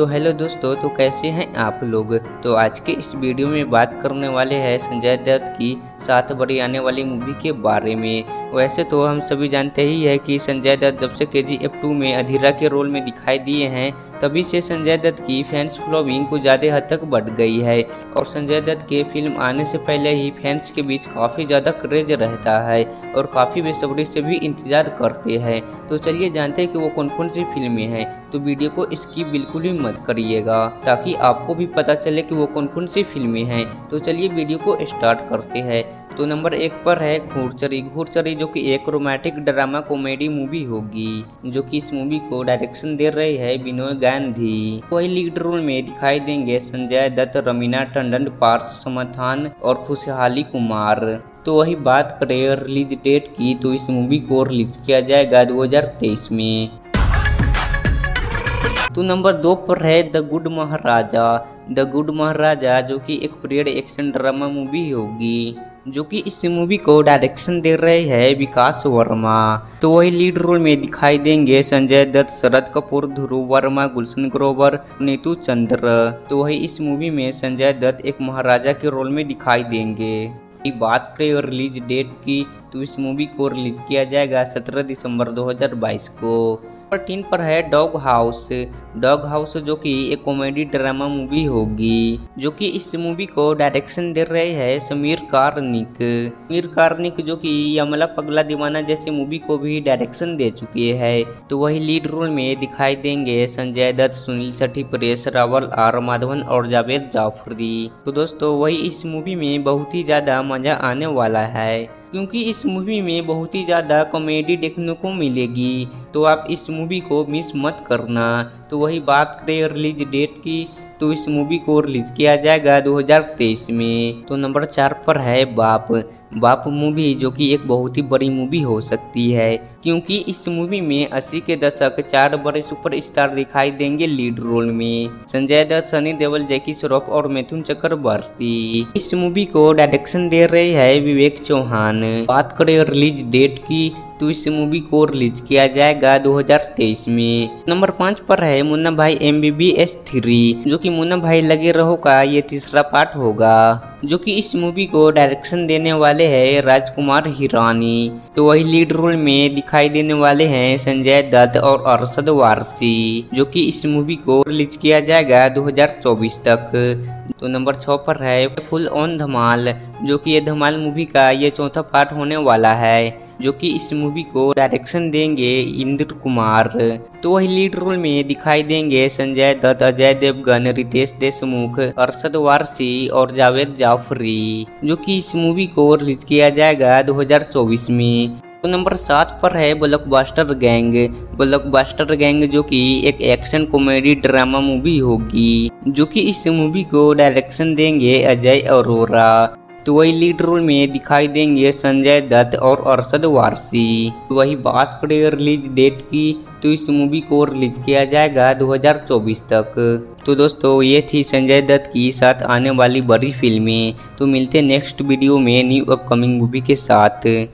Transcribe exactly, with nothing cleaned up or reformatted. तो हेलो दोस्तों, तो कैसे हैं आप लोग। तो आज के इस वीडियो में बात करने वाले हैं संजय दत्त की सात बड़ी आने वाली मूवी के बारे में। वैसे तो हम सभी जानते ही है कि संजय दत्त जब से के जी एफ टू में अधीरा के रोल में दिखाई दिए हैं तभी से संजय दत्त की फैंस फॉलोइंग कुछ ज़्यादा हद तक बढ़ गई है और संजय दत्त के फिल्म आने से पहले ही फैंस के बीच काफ़ी ज़्यादा क्रेज रहता है और काफ़ी बेसब्री से भी इंतजार करते हैं। तो चलिए जानते हैं कि वो कौन कौन सी फिल्में हैं। तो वीडियो को स्किप बिल्कुल भी मत करिएगा ताकि आपको भी पता चले कि वो कौन कौन सी फिल्में हैं। तो चलिए वीडियो को स्टार्ट करते हैं। तो नंबर एक पर है घोड़चरी। घोड़चरी जो कि एक रोमांटिक ड्रामा कॉमेडी मूवी होगी, जो कि इस मूवी को डायरेक्शन दे रहे हैं विनोद गांधी। वही लीड रोल में दिखाई देंगे संजय दत्त, रमीना टंडन, पार्थ समाथान और खुशहाली कुमार। तो वही बात करें रिलीज डेट की, तो इस मूवी को रिलीज किया जाएगा दो हजार तेईस में। तो नंबर दो पर है the good Maharaja. The good Maharaja जो कि एक पीरियड एक्शन ड्रामा मूवी होगी, जो कि इस मूवी को डायरेक्शन दे रहे हैं विकास वर्मा। तो वही लीड रोल में दिखाई देंगे संजय दत्त, शरद कपूर, ध्रुव वर्मा, गुलशन ग्रोवर, नेतू चंद्र। तो वही इस मूवी में संजय दत्त एक महाराजा के रोल में दिखाई देंगे। बात करें रिलीज डेट की, तो इस मूवी को रिलीज किया जाएगा सत्रह दिसंबर दो हजार बाईस को। नंबर तीन पर है डॉग हाउस। डॉग हाउस जो कि एक कॉमेडी ड्रामा मूवी होगी, जो कि इस मूवी को डायरेक्शन दे रहे हैं समीर कार्निक। समीर कार्निक जो कि अमला पगला दीवाना जैसी मूवी को भी डायरेक्शन दे चुके हैं। तो वही लीड रोल में दिखाई देंगे संजय दत्त, सुनील शेट्टी, परेश रावल, आर माधवन और जावेद जाफरी। तो दोस्तों वही इस मूवी में बहुत ही ज्यादा मजा आने वाला है, क्योंकि इस मूवी में बहुत ही ज़्यादा कॉमेडी देखने को मिलेगी। तो आप इस मूवी को मिस मत करना। तो वही बात करें रिलीज डेट की, तो इस मूवी को रिलीज किया जाएगा दो हजार तेईस में। तो नंबर चार पर है बाप। बाप मूवी जो कि एक बहुत ही बड़ी मूवी हो सकती है, क्योंकि इस मूवी में अस्सी के दशक चार बड़े सुपरस्टार दिखाई देंगे लीड रोल में, संजय दत्त, सनी देवल, जैकी श्रॉफ और मिथुन चक्रवर्ती। इस मूवी को डायरेक्शन दे रहे हैं विवेक चौहान। बात करें रिलीज डेट की, तो इस मूवी को रिलीज किया जाएगा दो हजार तेईस में। नंबर पाँच पर है Munna Bhai M B B S three, जो कि मुन्ना भाई लगे रहो का ये तीसरा पार्ट होगा, जो कि इस मूवी को डायरेक्शन देने वाले हैं राजकुमार हिरानी। तो वही लीड रोल में दिखाई देने वाले हैं संजय दत्त और अरशद वारसी, जो कि इस मूवी को रिलीज किया जाएगा दो हजार चौबीस तक। तो नंबर छः पर है फुल ऑन धमाल, जो कि ये धमाल मूवी का ये चौथा पार्ट होने वाला है, जो कि इस मूवी को डायरेक्शन देंगे इंद्र कुमार। तो वही लीड रोल में दिखाई देंगे संजय दत्त, अजय देवगन, रितेश देशमुख, अरशद वारसी और जावेद जाफरी, जो कि इस मूवी को रिलीज किया जाएगा दो हजार चौबीस में। तो नंबर सात पर है ब्लॉकबस्टर गैंग। ब्लॉकबस्टर गैंग जो कि एक एक्शन कॉमेडी ड्रामा मूवी होगी, जो कि इस मूवी को डायरेक्शन देंगे अजय अरोरा। तो वही लीड रोल में दिखाई देंगे संजय दत्त और अरशद वारसी। वही बात करें रिलीज डेट की, तो इस मूवी को रिलीज किया जाएगा दो हजार चौबीस तक। तो दोस्तों ये थी संजय दत्त की साथ आने वाली बड़ी फिल्में। तो मिलते नेक्स्ट वीडियो में न्यू अपकमिंग मूवी के साथ।